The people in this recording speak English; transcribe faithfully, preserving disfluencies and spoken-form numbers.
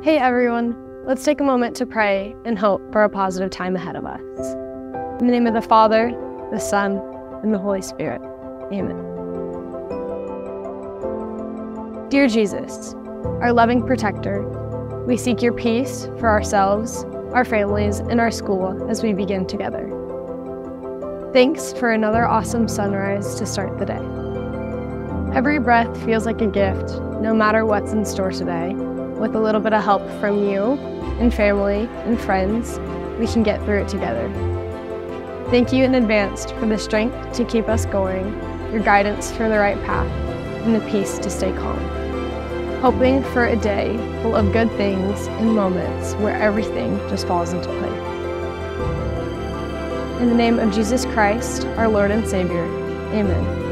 Hey everyone, let's take a moment to pray and hope for a positive time ahead of us. In the name of the Father, the Son, and the Holy Spirit. Amen. Dear Jesus, our loving protector, we seek your peace for ourselves, our families, and our school as we begin together. Thanks for another awesome sunrise to start the day. Every breath feels like a gift, no matter what's in store today. With a little bit of help from you and family and friends, we can get through it together. Thank you in advance for the strength to keep us going, your guidance for the right path, and the peace to stay calm. Hoping for a day full of good things and moments where everything just falls into place. In the name of Jesus Christ, our Lord and Savior, amen.